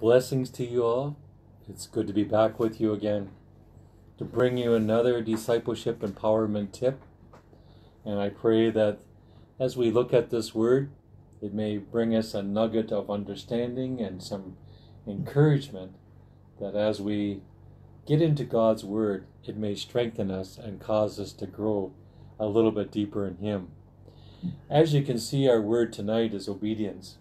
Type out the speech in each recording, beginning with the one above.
Blessings to you all. It's good to be back with you again to bring you another Discipleship Empowerment Tip. And I pray that as we look at this word, it may bring us a nugget of understanding and some encouragement that as we get into God's word, it may strengthen us and cause us to grow a little bit deeper in Him. As you can see, our word tonight is obedience.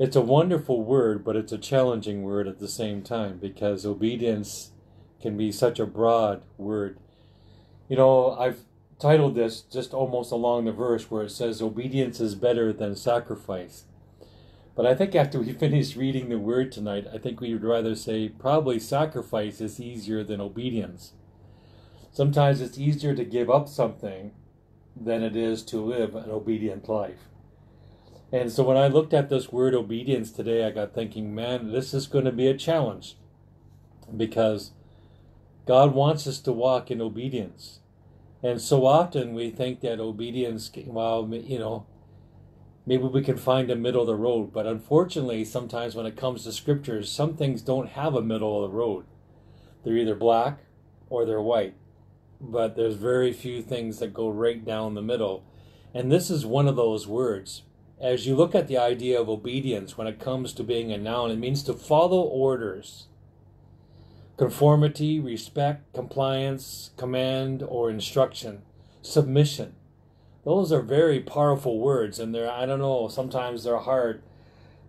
It's a wonderful word, but it's a challenging word at the same time, because obedience can be such a broad word. You know, I've titled this just almost along the verse where it says, obedience is better than sacrifice. But I think after we finish reading the word tonight, I think we would rather say probably sacrifice is easier than obedience. Sometimes it's easier to give up something than it is to live an obedient life. And so when I looked at this word obedience today, I got thinking, man, this is going to be a challenge, because God wants us to walk in obedience. And so often we think that obedience, well, you know, maybe we can find a middle of the road. But unfortunately, sometimes when it comes to scriptures, some things don't have a middle of the road. They're either black or they're white. But there's very few things that go right down the middle. And this is one of those words. As you look at the idea of obedience when it comes to being a noun, it means to follow orders, conformity, respect, compliance, command, or instruction, submission. Those are very powerful words, and they're, I don't know, sometimes they're hard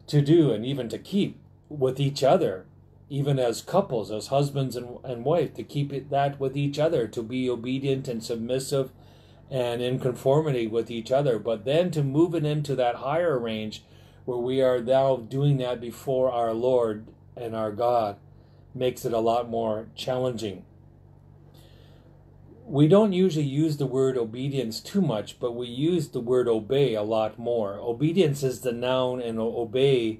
to do and even to keep with each other, even as couples, as husbands and wife, to keep it that with each other, to be obedient and submissive and in conformity with each other, but then to move it into that higher range where we are now doing that before our Lord and our God makes it a lot more challenging. We don't usually use the word obedience too much, but we use the word obey a lot more. Obedience is the noun and obey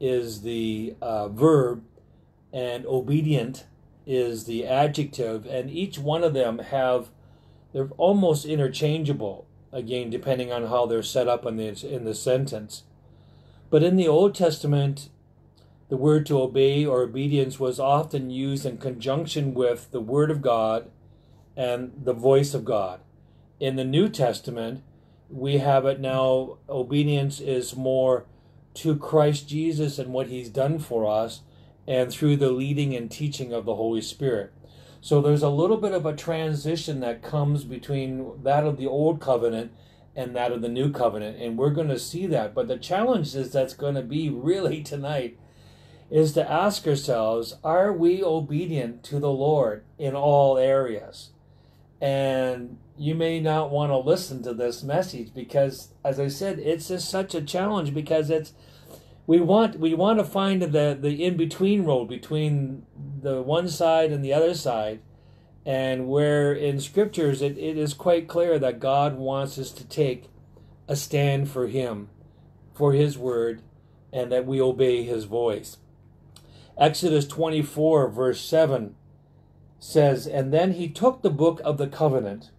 is the verb, and obedient is the adjective, and each one of them have, they're almost interchangeable, again, depending on how they're set up in the sentence. But in the Old Testament, the word to obey or obedience was often used in conjunction with the Word of God and the voice of God. In the New Testament, we have it now, obedience is more to Christ Jesus and what He's done for us, and through the leading and teaching of the Holy Spirit. So there's a little bit of a transition that comes between that of the Old Covenant and that of the New Covenant, and we're going to see that. But the challenge is that's going to be really tonight is to ask ourselves, are we obedient to the Lord in all areas? And you may not want to listen to this message because, as I said, it's just such a challenge, because it's we want to find the in-between road between the one side and the other side, and where in scriptures it is quite clear that God wants us to take a stand for Him, for His word, and that we obey His voice. Exodus 24 verse 7 says, "And then he took the book of the covenant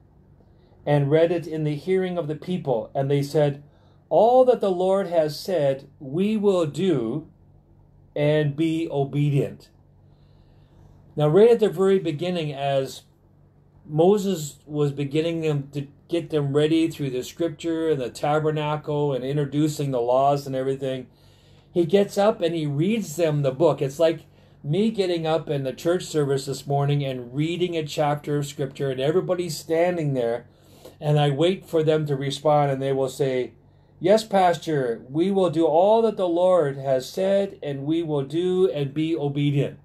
and read it in the hearing of the people, and they said, 'All that the Lord has said, we will do and be obedient.'" Now, right at the very beginning, as Moses was beginning them to get them ready through the scripture and the tabernacle and introducing the laws and everything, he gets up and he reads them the book. It's like me getting up in the church service this morning and reading a chapter of scripture, and everybody's standing there, and I wait for them to respond, and they will say, "Yes, Pastor, we will do all that the Lord has said, and we will do and be obedient."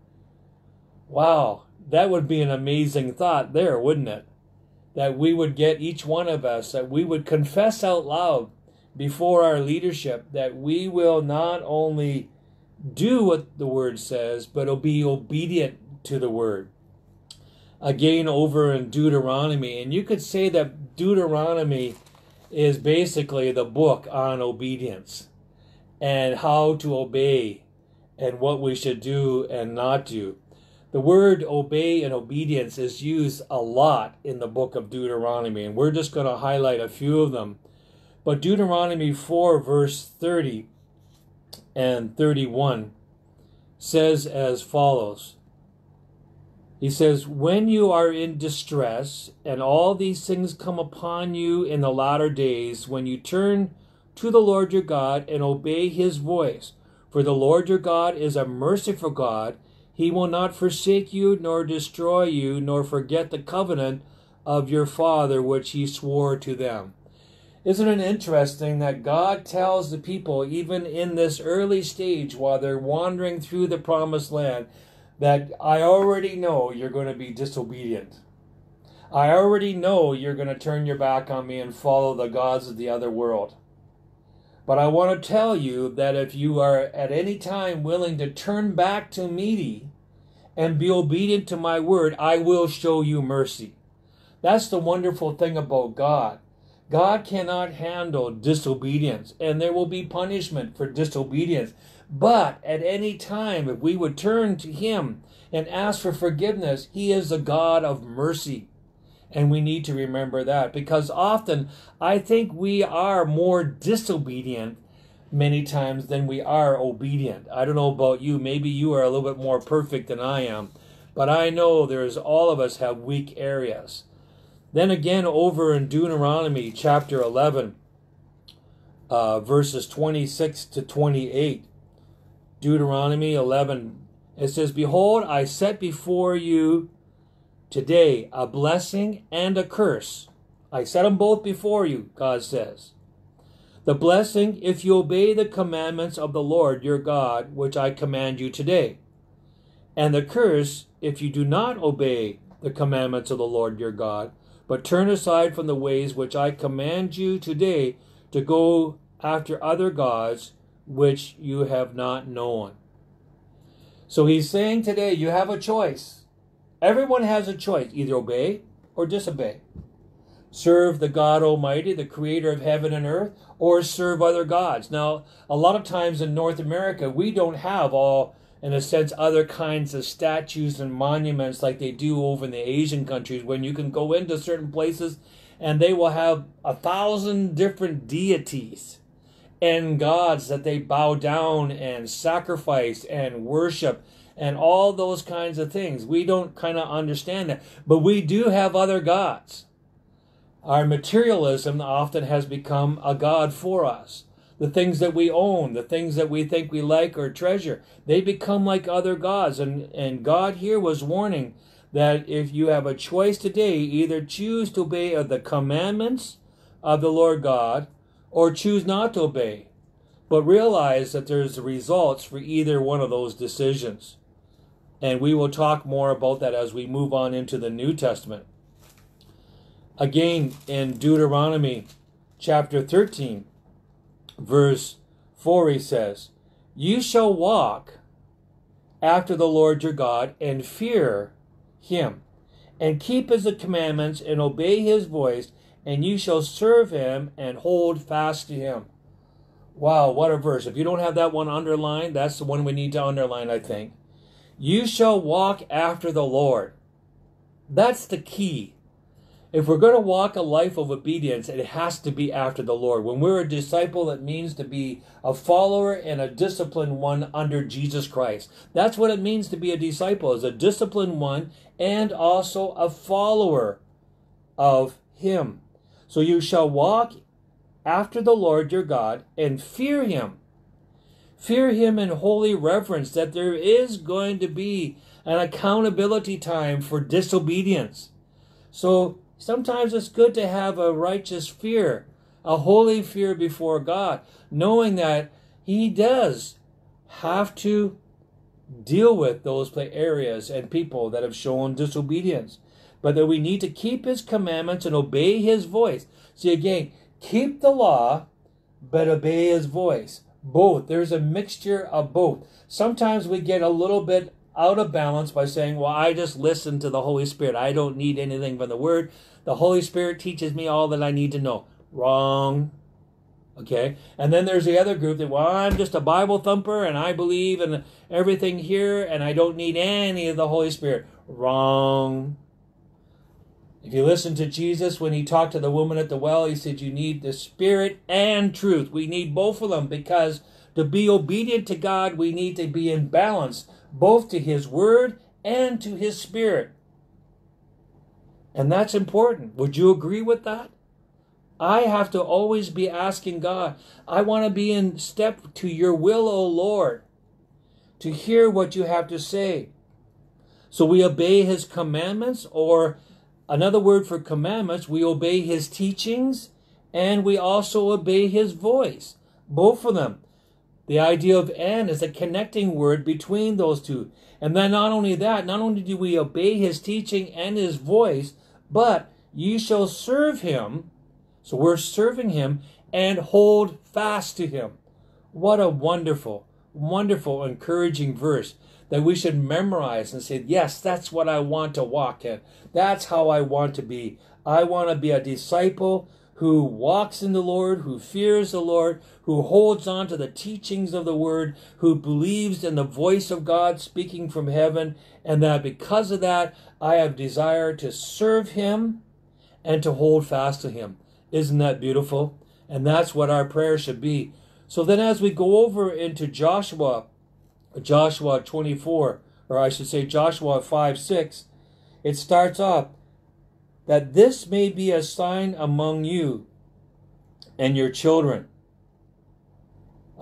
Wow, that would be an amazing thought there, wouldn't it? That we would get each one of us, that we would confess out loud before our leadership that we will not only do what the Word says, but be obedient to the Word. Again, over in Deuteronomy, and you could say that Deuteronomy is basically the book on obedience and how to obey and what we should do and not do. The word obey and obedience is used a lot in the book of Deuteronomy, and we're just going to highlight a few of them. But Deuteronomy 4 verse 30 and 31 says as follows. He says, when you are in distress and all these things come upon you in the latter days, when you turn to the Lord your God and obey his voice, for the Lord your God is a merciful God. He will not forsake you, nor destroy you, nor forget the covenant of your father, which he swore to them. Isn't it interesting that God tells the people, even in this early stage while they're wandering through the promised land, that I already know you're going to be disobedient. I already know you're going to turn your back on me and follow the gods of the other world. But I want to tell you that if you are at any time willing to turn back to me and be obedient to my word, I will show you mercy. That's the wonderful thing about God. God cannot handle disobedience, and there will be punishment for disobedience. But at any time, if we would turn to him and ask for forgiveness, he is the God of mercy. And we need to remember that, because often I think we are more disobedient many times than we are obedient. I don't know about you. Maybe you are a little bit more perfect than I am, but I know there's all of us have weak areas. Then again, over in Deuteronomy chapter 11, verses 26 to 28, Deuteronomy 11, it says, behold, I set before you today, a blessing and a curse. I set them both before you, God says. The blessing, if you obey the commandments of the Lord your God, which I command you today. And the curse, if you do not obey the commandments of the Lord your God, but turn aside from the ways which I command you today to go after other gods, which you have not known. So he's saying today, you have a choice. Everyone has a choice, either obey or disobey. Serve the God Almighty, the creator of heaven and earth, or serve other gods. Now, a lot of times in North America, we don't have all, in a sense, other kinds of statues and monuments like they do over in the Asian countries, when you can go into certain places and they will have 1,000 different deities and gods that they bow down and sacrifice and worship and all those kinds of things. We don't kind of understand that. But we do have other gods. Our materialism often has become a god for us. The things that we own, the things that we think we like or treasure, they become like other gods. And God here was warning that if you have a choice today, either choose to obey the commandments of the Lord God or choose not to obey. But realize that there's results for either one of those decisions. And we will talk more about that as we move on into the New Testament. Again, in Deuteronomy chapter 13, verse 4, he says, you shall walk after the Lord your God and fear him, and keep his commandments and obey his voice, and you shall serve him and hold fast to him. Wow, what a verse. If you don't have that one underlined, that's the one we need to underline, I think. You shall walk after the Lord. That's the key. If we're going to walk a life of obedience, it has to be after the Lord. When we're a disciple, it means to be a follower and a disciplined one under Jesus Christ. That's what it means to be a disciple, is a disciplined one and also a follower of him. So you shall walk after the Lord your God and fear him. Fear him in holy reverence, that there is going to be an accountability time for disobedience. So sometimes it's good to have a righteous fear, a holy fear before God, knowing that he does have to deal with those areas and people that have shown disobedience, but that we need to keep his commandments and obey his voice. See, again, keep the law, but obey his voice. Both. There's a mixture of both. Sometimes we get a little bit out of balance by saying, well, I just listen to the Holy Spirit. I don't need anything from the Word. The Holy Spirit teaches me all that I need to know. Wrong. Okay? And then there's the other group that, well, I'm just a Bible thumper and I believe in everything here and I don't need any of the Holy Spirit. Wrong. If you listen to Jesus, when he talked to the woman at the well, he said, you need the Spirit and truth. We need both of them, because To be obedient to God, we need to be in balance, both to His Word and to His Spirit. And that's important. Would you agree with that? I have to always be asking God, I want to be in step to your will, O Lord, to hear what you have to say. So we obey His commandments, or another word for commandments, we obey His teachings, and we also obey His voice, both of them. The idea of "and" is a connecting word between those two. And then not only do we obey His teaching and His voice, but ye shall serve Him. So we're serving Him, and hold fast to Him. What a wonderful, wonderful, encouraging verse that we should memorize and say, yes, that's what I want to walk in. That's how I want to be. I want to be a disciple who walks in the Lord, who fears the Lord, who holds on to the teachings of the Word, who believes in the voice of God speaking from heaven, and that because of that, I have desire to serve Him and to hold fast to Him. Isn't that beautiful? And that's what our prayer should be. So then as we go over into Joshua 5:6, it starts off, that this may be a sign among you and your children.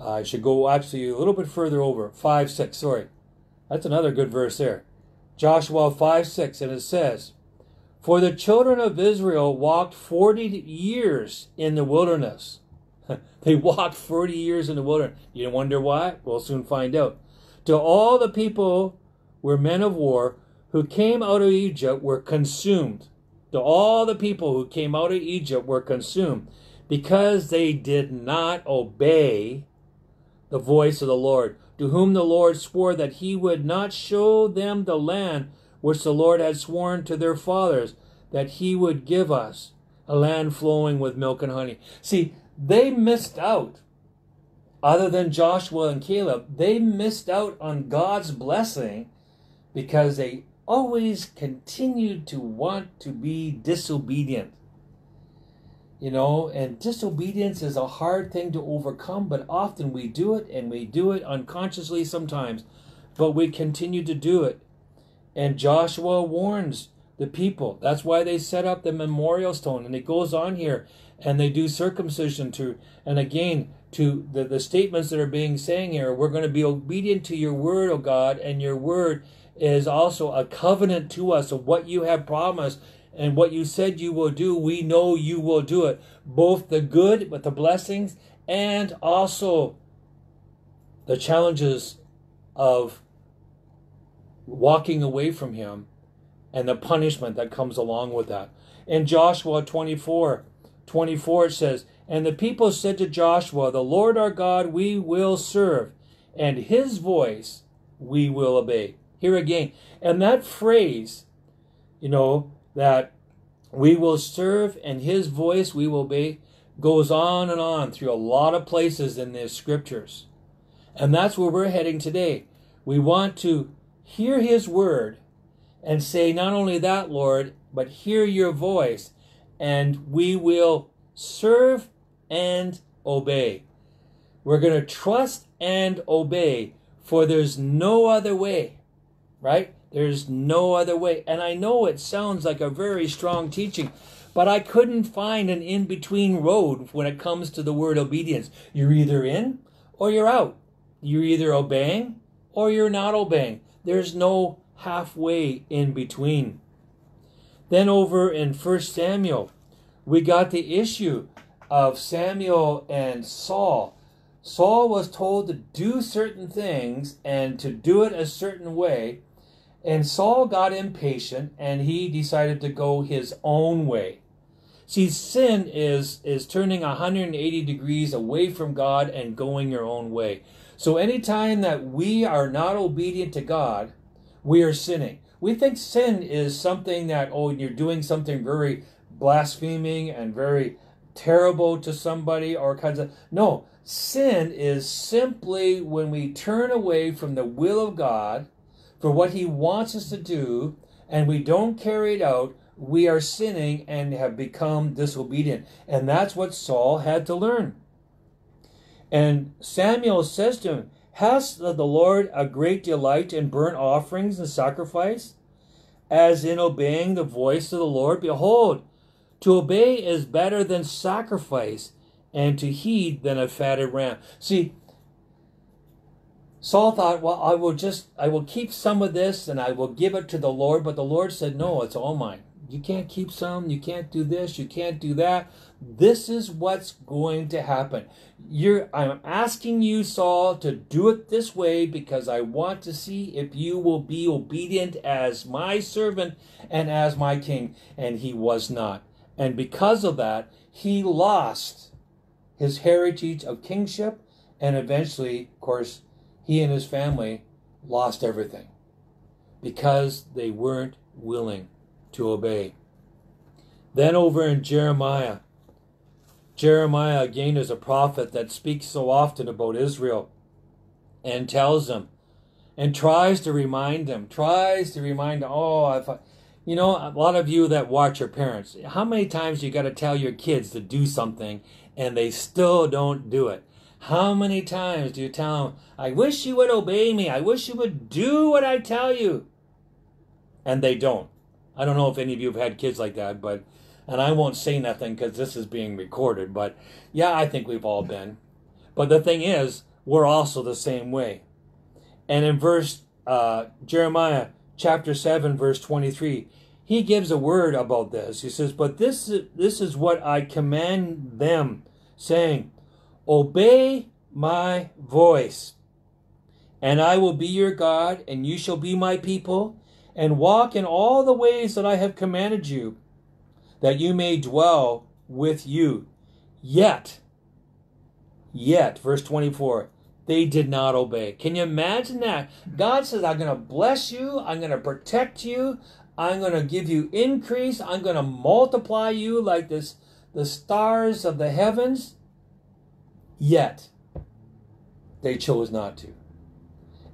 I should go actually a little bit further over. 5:6, sorry. That's another good verse there. Joshua 5:6, and it says, for the children of Israel walked 40 years in the wilderness. They walked 40 years in the wilderness. You wonder why? We'll soon find out. To all the people were men of war who came out of Egypt were consumed. To all the people who came out of Egypt were consumed, because they did not obey the voice of the Lord, to whom the Lord swore that He would not show them the land which the Lord had sworn to their fathers, that He would give us a land flowing with milk and honey. See, they missed out. Other than Joshua and Caleb, they missed out on God's blessing because they always continued to want to be disobedient. You know, and disobedience is a hard thing to overcome, but often we do it, and we do it unconsciously sometimes, but we continue to do it. And Joshua warns the people. That's why they set up the memorial stone, and it goes on here, and they do circumcision too. And again, to the statements that are being saying here, we're going to be obedient to your word, O God, and your word is also a covenant to us of what you have promised, and what you said you will do, we know you will do it. Both the good with the blessings and also the challenges of walking away from Him and the punishment that comes along with that. In Joshua 24:24 it says, and the people said to Joshua, the Lord our God we will serve, and His voice we will obey. Here again, and that phrase, you know, that we will serve and His voice we will obey, goes on and on through a lot of places in the scriptures. And that's where we're heading today. We want to hear His word and say, not only that, Lord, but hear your voice, and we will serve and obey. We're going to trust and obey, for there's no other way. Right? There's no other way. And I know it sounds like a very strong teaching, but I couldn't find an in-between road when it comes to the word obedience. You're either in or you're out. You're either obeying or you're not obeying. There's no halfway in between. Then over in 1 Samuel, we got the issue of Samuel and Saul. Saul was told to do certain things and to do it a certain way. And Saul got impatient, and he decided to go his own way. See, sin is turning 180 degrees away from God and going your own way. So anytime that we are not obedient to God, we are sinning. We think sin is something that, oh, you're doing something very blaspheming and very terrible to somebody or kinds of... No, sin is simply when we turn away from the will of God, for what He wants us to do, and we don't carry it out, we are sinning and have become disobedient. And that's what Saul had to learn. And Samuel says to him, "Hast thou the Lord a great delight in burnt offerings and sacrifice, as in obeying the voice of the Lord? Behold, to obey is better than sacrifice, and to heed than a fatted ram." See, Saul thought, well, I will keep some of this and I will give it to the Lord. But the Lord said, no, it's all mine. You can't keep some. You can't do this. You can't do that. This is what's going to happen. I'm asking you, Saul, to do it this way because I want to see if you will be obedient as my servant and as my king. And he was not. And because of that, he lost his heritage of kingship. And eventually, of course, he and his family lost everything because they weren't willing to obey. Then over in Jeremiah. Jeremiah again is a prophet that speaks so often about Israel and tells them and tries to remind them, a lot of you that watch your parents, how many times you got to tell your kids to do something and they still don't do it? How many times do you tell them, I wish you would obey me. I wish you would do what I tell you. And they don't. I don't know if any of you have had kids like that, and I won't say nothing because this is being recorded, but yeah, I think we've all been. But the thing is, we're also the same way. And in Jeremiah chapter 7, verse 23, he gives a word about this. He says, but this is what I command them, saying, obey my voice, and I will be your God, and you shall be my people, and walk in all the ways that I have commanded you, that you may dwell with you. Yet, verse 24, they did not obey. Can you imagine that? God says, I'm going to bless you. I'm going to protect you. I'm going to give you increase. I'm going to multiply you like this, the stars of the heavens. Yet, they chose not to.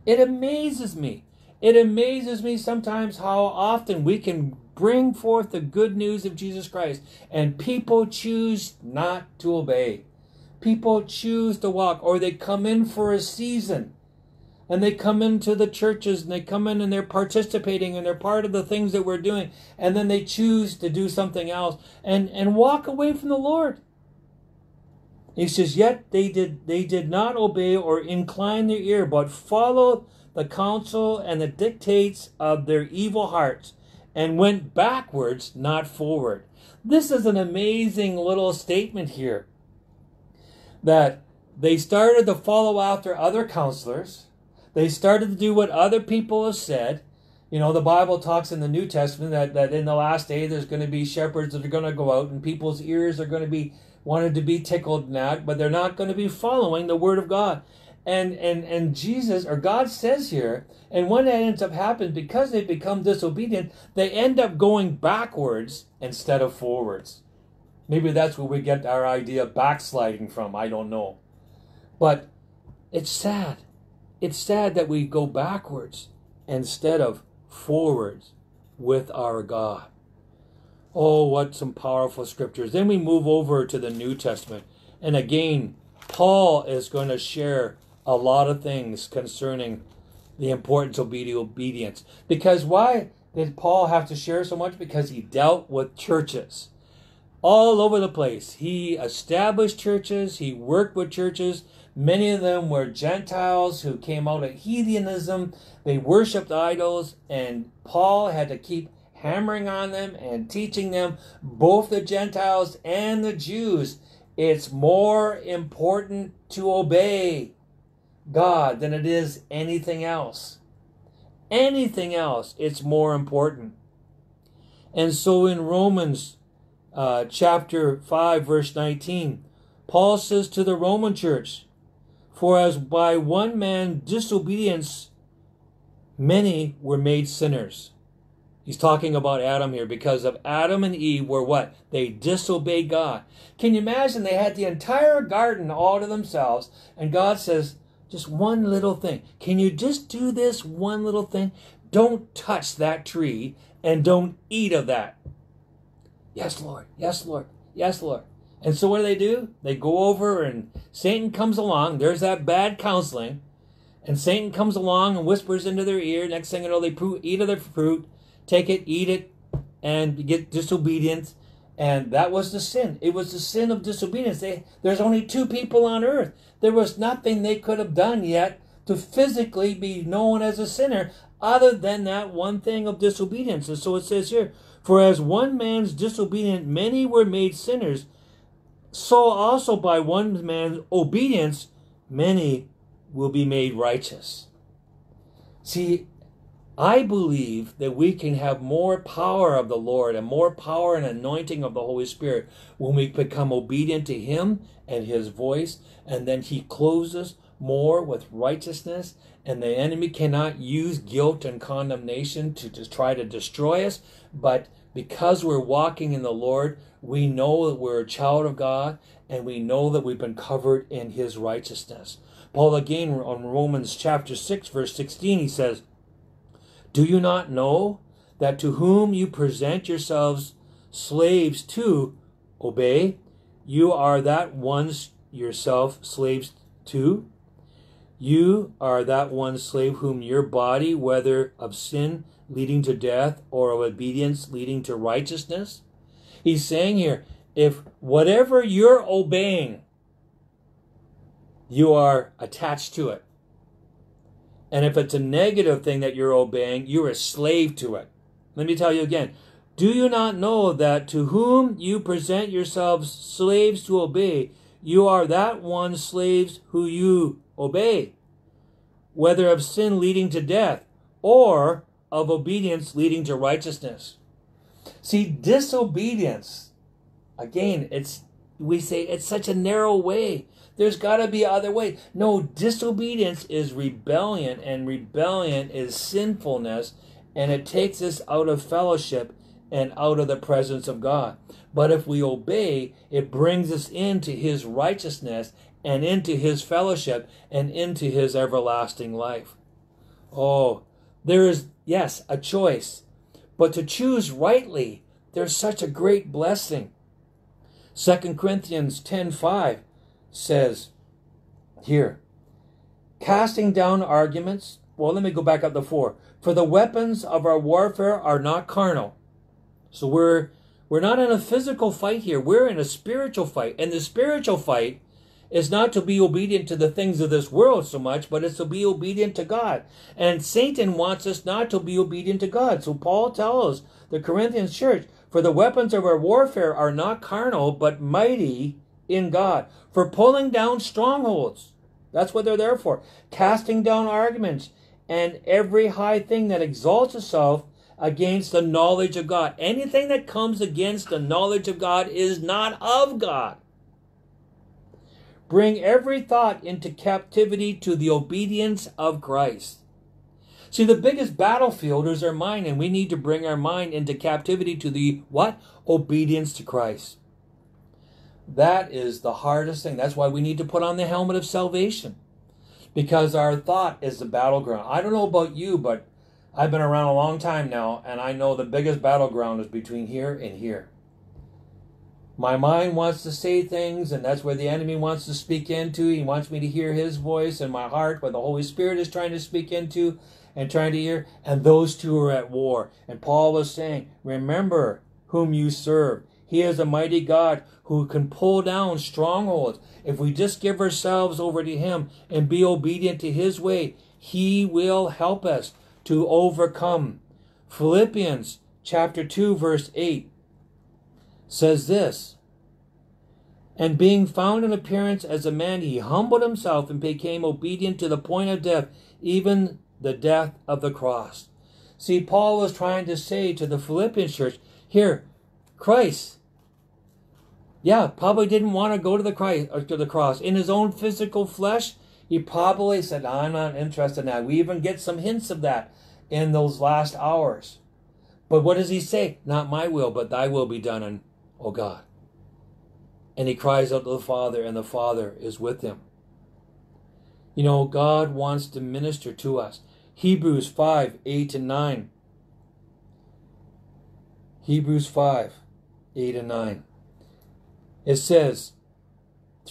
It amazes me. It amazes me sometimes how often we can bring forth the good news of Jesus Christ and people choose not to obey. People choose to walk, or they come in for a season and they come into the churches and they come in and they're participating and they're part of the things that we're doing, and then they choose to do something else and walk away from the Lord. He says, yet they did not obey or incline their ear, but followed the counsel and the dictates of their evil hearts, and went backwards, not forward. This is an amazing little statement here, that they started to follow after other counselors. They started to do what other people have said. You know, the Bible talks in the New Testament that in the last day there's going to be shepherds that are going to go out, and people's ears are going to be wanted to be tickled and that, but they're not going to be following the word of God. And Jesus, or God, says here, and when that ends up happening, because they become disobedient, they end up going backwards instead of forwards. Maybe that's where we get our idea of backsliding from. I don't know. But it's sad. It's sad that we go backwards instead of forwards with our God. Oh, what some powerful scriptures. Then we move over to the New Testament. And again, Paul is going to share a lot of things concerning the importance of obedience. Because why did Paul have to share so much? Because he dealt with churches all over the place. He established churches. He worked with churches. Many of them were Gentiles who came out of heathenism. They worshipped idols. And Paul had to keep hammering on them and teaching them, both the Gentiles and the Jews, it's more important to obey God than it is anything else. Anything else, it's more important. And so in Romans chapter 5, verse 19, Paul says to the Roman church, for as by one man's disobedience, many were made sinners. He's talking about Adam here, because of Adam and Eve were what? They disobeyed God. Can you imagine? They had the entire garden all to themselves, and God says, just one little thing. Can you just do this one little thing? Don't touch that tree and don't eat of that. Yes, Lord. Yes, Lord. Yes, Lord. And so what do? They go over and Satan comes along. There's that bad counseling. And Satan comes along and whispers into their ear. Next thing you know, they eat of their fruit, take it, eat it, and get disobedient. And that was the sin. It was the sin of disobedience. There's only two people on earth. There was nothing they could have done yet to physically be known as a sinner other than that one thing of disobedience. And so it says here, for as one man's disobedient, many were made sinners. So also by one man's obedience, many will be made righteous. See, I believe that we can have more power of the Lord and more power and anointing of the Holy Spirit when we become obedient to Him and His voice, and then He clothes us more with righteousness, and the enemy cannot use guilt and condemnation to just try to destroy us. But because we're walking in the Lord, we know that we're a child of God, and we know that we've been covered in His righteousness. Paul again on Romans chapter 6 verse 16, he says, do you not know that to whom you present yourselves slaves to obey, you are that one's yourself slaves to? You are that one slave whom your body, whether of sin leading to death or of obedience leading to righteousness. He's saying here, if whatever you're obeying, you are attached to it. And if it's a negative thing that you're obeying, you're a slave to it. Let me tell you again. Do you not know that to whom you present yourselves slaves to obey, you are that one slaves who you obey, whether of sin leading to death or of obedience leading to righteousness? See, disobedience, again, we say it's such a narrow way. There's got to be other ways. No, disobedience is rebellion, and rebellion is sinfulness, and it takes us out of fellowship and out of the presence of God. But if we obey, it brings us into His righteousness and into His fellowship and into His everlasting life. Oh, there is, yes, a choice, but to choose rightly, there's such a great blessing. 2 Corinthians 10:5 says here, casting down arguments. Well, let me go back up to 4. For the weapons of our warfare are not carnal. So we're not in a physical fight here. We're in a spiritual fight. And the spiritual fight is not to be obedient to the things of this world so much, but it's to be obedient to God. And Satan wants us not to be obedient to God. So Paul tells the Corinthian church, for the weapons of our warfare are not carnal, but mighty in God, for pulling down strongholds. That's what they're there for. Casting down arguments and every high thing that exalts itself against the knowledge of God. Anything that comes against the knowledge of God is not of God. Bring every thought into captivity to the obedience of Christ. See, the biggest battlefield is our mind, and we need to bring our mind into captivity to the what? Obedience to Christ. That is the hardest thing. That's why we need to put on the helmet of salvation, because our thought is the battleground. I don't know about you, but I've been around a long time now, and I know the biggest battleground is between here and here. My mind wants to say things, and that's where the enemy wants to speak into. He wants me to hear his voice, and my heart, where the Holy Spirit is trying to speak into and trying to hear. And those two are at war. And Paul was saying, remember whom you serve. He is a mighty God who can pull down strongholds. If we just give ourselves over to Him and be obedient to His way, He will help us to overcome. Philippians chapter 2 verse 8 says this, and being found in appearance as a man, He humbled Himself and became obedient to the point of death, even the death of the cross. See, Paul was trying to say to the Philippian church, here, Christ, yeah, probably didn't want to go to the cross. In His own physical flesh, He probably said, I'm not interested in that. We even get some hints of that in those last hours. But what does He say? Not my will, but Thy will be done, and, oh God. And He cries out to the Father, and the Father is with Him. You know, God wants to minister to us. Hebrews 5, 8 and 9. Hebrews 5, 8 and 9. It says,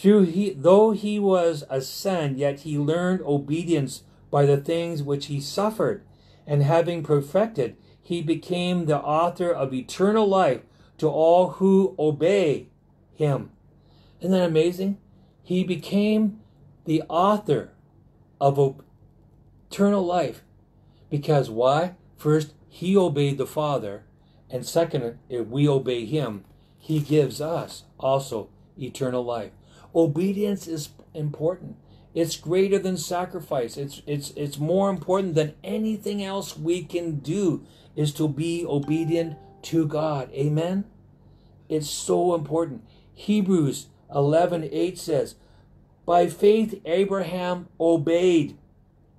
though he was a son, yet he learned obedience by the things which he suffered. And having perfected, he became the author of eternal life to all who obey him. Isn't that amazing? He became the author of eternal life. Because why? First, he obeyed the Father. And second, if we obey him, he gives us also eternal life. Obedience is important. It's greater than sacrifice. It's more important than anything else we can do, is to be obedient to God. Amen? It's so important. Hebrews 11:8 says, by faith Abraham obeyed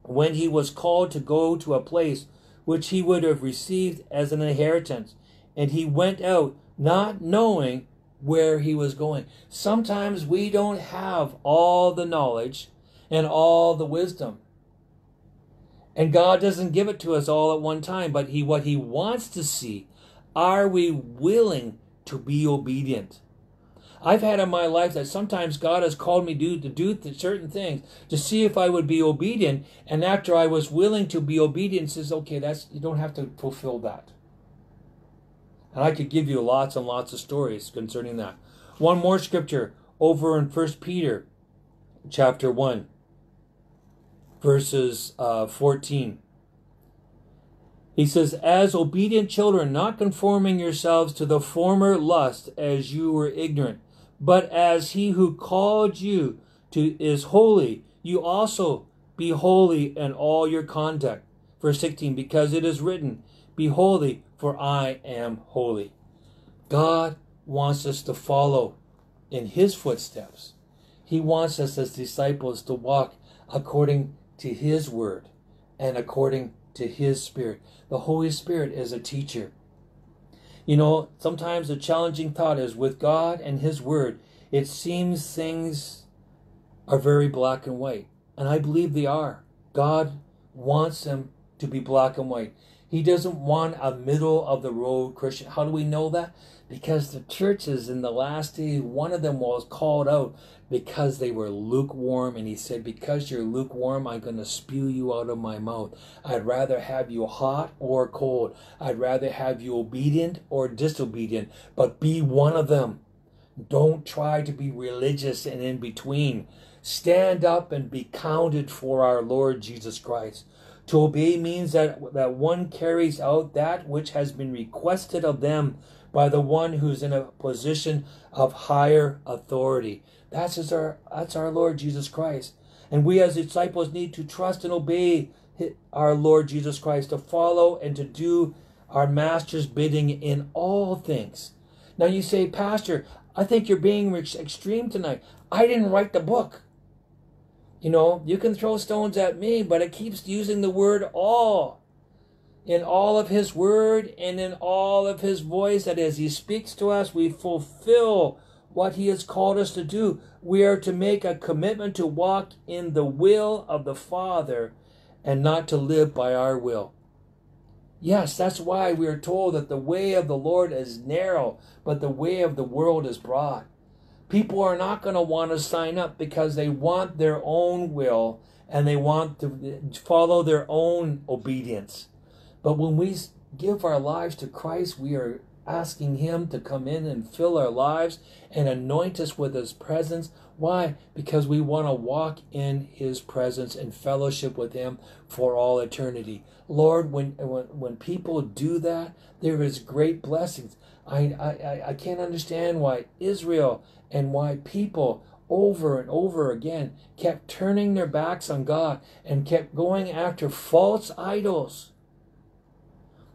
when he was called to go to a place which he would have received as an inheritance. And he went out not knowing where he was going. Sometimes we don't have all the knowledge and all the wisdom, and God doesn't give it to us all at one time, but what he wants to see, are we willing to be obedient? I've had in my life that sometimes God has called me to do certain things to see if I would be obedient, and after I was willing to be obedient, says, okay, you don't have to fulfill that. And I could give you lots and lots of stories concerning that. One more scripture over in 1 Peter chapter 1, verses 14. He says, as obedient children, not conforming yourselves to the former lust as you were ignorant, but as he who called you is holy, you also be holy in all your conduct. Verse 16, because it is written, be holy, for I am holy. God wants us to follow in his footsteps. He wants us as disciples to walk according to his word and according to his spirit. The Holy Spirit is a teacher. You know, sometimes the challenging thought is, with God and his word, it seems things are very black and white. And I believe they are. God wants them to be black and white. He doesn't want a middle-of-the-road Christian. How do we know that? Because the churches in the last days, one of them was called out because they were lukewarm. And he said, because you're lukewarm, I'm going to spew you out of my mouth. I'd rather have you hot or cold. I'd rather have you obedient or disobedient. But be one of them. Don't try to be religious and in between. Stand up and be counted for our Lord Jesus Christ. To obey means that one carries out that which has been requested of them by the one who's in a position of higher authority. That's our Lord Jesus Christ. And we as disciples need to trust and obey our Lord Jesus Christ, to follow and to do our master's bidding in all things. Now you say, Pastor, I think you're being extreme tonight. I didn't write the book. You know, you can throw stones at me, but it keeps using the word all. In all of his word and in all of his voice, that as he speaks to us, we fulfill what he has called us to do. We are to make a commitment to walk in the will of the Father and not to live by our will. Yes, that's why we are told that the way of the Lord is narrow, but the way of the world is broad. People are not going to want to sign up because they want their own will and they want to follow their own obedience. But when we give our lives to Christ, we are asking him to come in and fill our lives and anoint us with his presence. Why? Because we want to walk in his presence and fellowship with him for all eternity. Lord, when people do that, there is great blessings. I can't understand why Israel and why people over and over again kept turning their backs on God and kept going after false idols,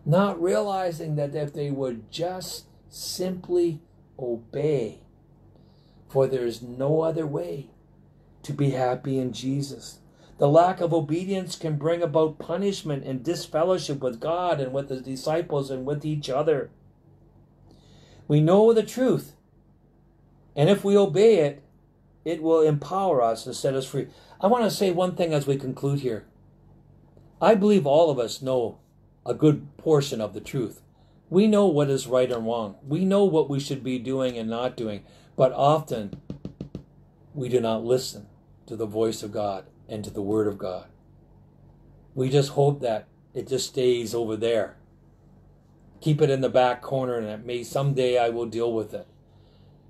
not realizing that if they would just simply obey, for there is no other way to be happy in Jesus. The lack of obedience can bring about punishment and disfellowship with God and with his disciples and with each other. We know the truth, and if we obey it, it will empower us and set us free. I want to say one thing as we conclude here. I believe all of us know a good portion of the truth. We know what is right and wrong. We know what we should be doing and not doing. But often we do not listen to the voice of God and to the Word of God. We just hope that it just stays over there. Keep it in the back corner, and it may someday I will deal with it.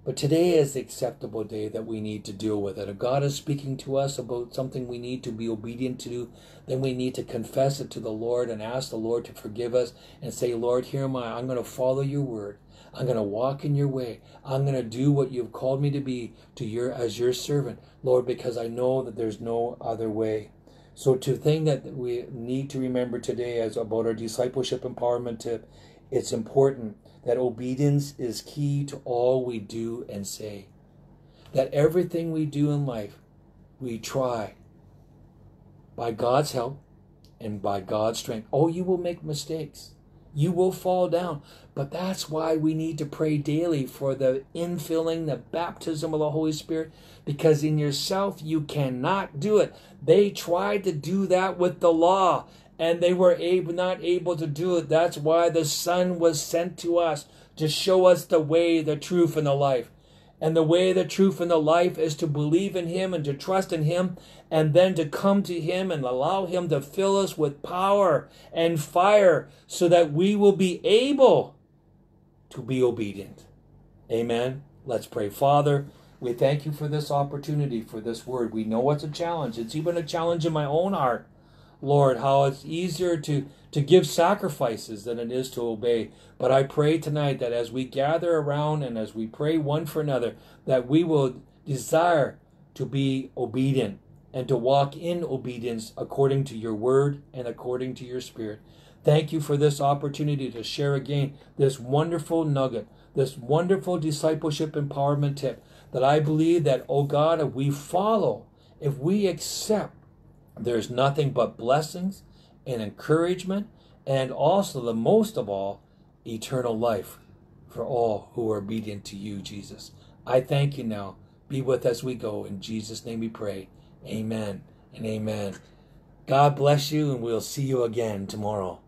But today is the acceptable day that we need to deal with it. If God is speaking to us about something we need to be obedient to, then we need to confess it to the Lord and ask the Lord to forgive us and say, Lord, here am I. I'm going to follow your word. I'm going to walk in your way. I'm going to do what you've called me to be as your servant, Lord, because I know that there's no other way. So the thing that we need to remember today is about our discipleship empowerment tip. It's important that obedience is key to all we do and say. That everything we do in life, we try by God's help and by God's strength. Oh, you will make mistakes. You will fall down. But that's why we need to pray daily for the infilling, the baptism of the Holy Spirit, because in yourself you cannot do it. They tried to do that with the law, and they were not able to do it. That's why the Son was sent to us, to show us the way, the truth, and the life. And the way, the truth, and the life is to believe in Him and to trust in Him, and then to come to Him and allow Him to fill us with power and fire so that we will be able to be obedient. Amen. Let's pray. Father, we thank you for this opportunity, for this word. We know it's a challenge. It's even a challenge in my own heart, Lord, how it's easier to give sacrifices than it is to obey. But I pray tonight that as we gather around and as we pray one for another, that we will desire to be obedient and to walk in obedience according to your word and according to your spirit. Thank you for this opportunity to share again this wonderful nugget, this wonderful discipleship empowerment tip that I believe that, oh God, if we follow, if we accept, there's nothing but blessings and encouragement, and also the most of all, eternal life for all who are obedient to you, Jesus. I thank you now. Be with us as we go. In Jesus' name we pray. Amen and amen. God bless you, and we'll see you again tomorrow.